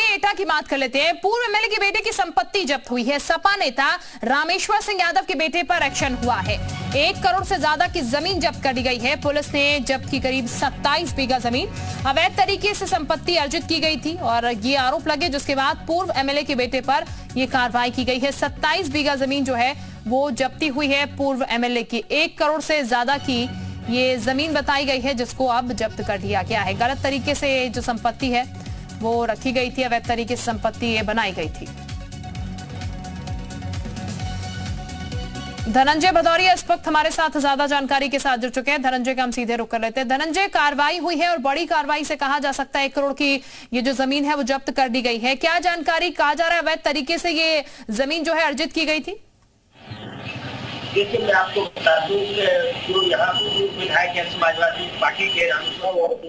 आगे एटा की बात कर लेते हैं। पूर्व एमएलए के बेटे की संपत्ति जब्त हुई है। सपा नेता रामेश्वर सिंह यादव के बेटे पर एक्शन हुआ है। 1 करोड़ से ज्यादा की जमीन जब्त कर दी गई है। पुलिस ने जब्त की करीब 27 बीघा जमीन अवैध तरीके से संपत्ति अर्जित की गई थी और ये आरोप लगे, जिसके बाद पूर्व एमएलए के बेटे पर यह कार्रवाई की गई है। 27 बीघा जमीन जो है वो जब्ती हुई है पूर्व एमएलए की। 1 करोड़ से ज्यादा की ये जमीन बताई गई है, जिसको अब जब्त कर दिया गया है। गलत तरीके से जो संपत्ति है वो रखी गई थी, अवैध तरीके से संपत्ति ये बनाई गई थी। धनंजय भदौरिया इस वक्त हमारे साथ ज्यादा जानकारी के साथ जुड़ चुके हैं। धनंजय का हम सीधे रुक कर लेते हैं। धनंजय, कार्रवाई हुई है और बड़ी कार्रवाई से कहा जा सकता है। 1 करोड़ की ये जो जमीन है वो जब्त कर दी गई है। क्या जानकारी, कहा जा रहा है अवैध तरीके से ये जमीन जो है अर्जित की गई थी? देखिए, मैं आपको बता दूं कि जो यहाँ विधायक है समाजवादी पार्टी के रामस्वामी,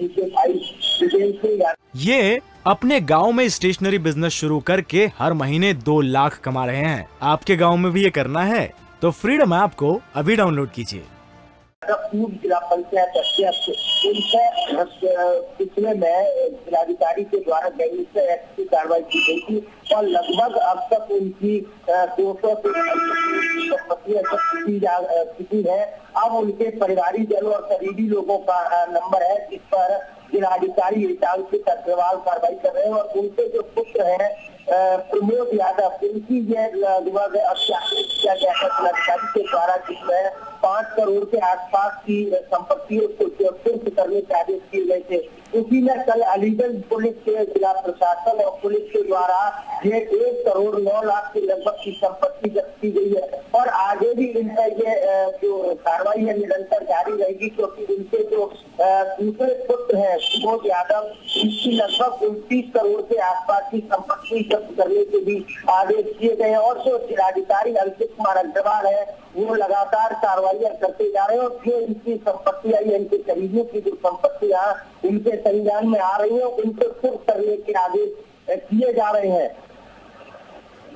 ये अपने गांव में स्टेशनरी बिजनेस शुरू करके हर महीने 2 लाख कमा रहे हैं। आपके गांव में भी ये करना है तो फ्रीडम ऐप को अभी डाउनलोड कीजिए। पूर्व जिला पंचायत अध्यक्ष पिछले में जिलाधिकारी के द्वारा गैंगस्टर एक्ट की कार्रवाई की गई थी और लगभग अब तक उनकी 200 संपत्ति है। अब उनके परिवारी जनों और करीबी लोगों का नंबर है, इस पर जिलाधिकारी अंकित अग्रवाल कार्रवाई कर रहे हैं और उनके जो पुत्र है प्रमोद यादव, उनकी यह लगभग अत्याचार किया गया है जिलाधिकारी के द्वारा, जिसमें 5 करोड़ के आसपास की संपत्तियों को जब्त करने के आदेश दिए गए थे। उसी में कल अलीगंज पुलिस के जिला प्रशासन और पुलिस के द्वारा ये 1 करोड़ 9 लाख के लगभग की संपत्ति जब्त की गई है और आगे भी इनका ये जो कार्रवाई है निरंतर जारी रहेगी, क्योंकि इनके जो दूसरे पुत्र है प्रमोद यादव, इसकी लगभग 29 करोड़ के आसपास की संपत्ति करने के भी आदेश दिए गए और जो जिलाधिकारी अंकित कुमार अग्रवाल है वो लगातार कार्रवाइयां करते जा रहे हैं और जो इनकी संपत्ति आई है, इनके करीबियों की जो संपत्तियां इनके संज्ञान में आ रही है उनको कुर्क करने के आदेश दिए जा रहे हैं।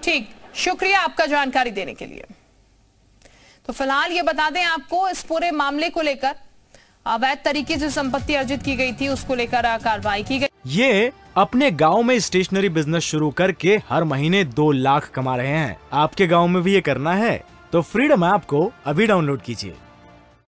ठीक, शुक्रिया आपका जानकारी देने के लिए। तो फिलहाल ये बता दें आपको, इस पूरे मामले को लेकर अवैध तरीके से संपत्ति अर्जित की गई थी उसको लेकर कार्रवाई की गई। ये अपने गांव में स्टेशनरी बिजनेस शुरू करके हर महीने 2 लाख कमा रहे हैं। आपके गांव में भी ये करना है तो फ्रीडम ऐप को अभी डाउनलोड कीजिए।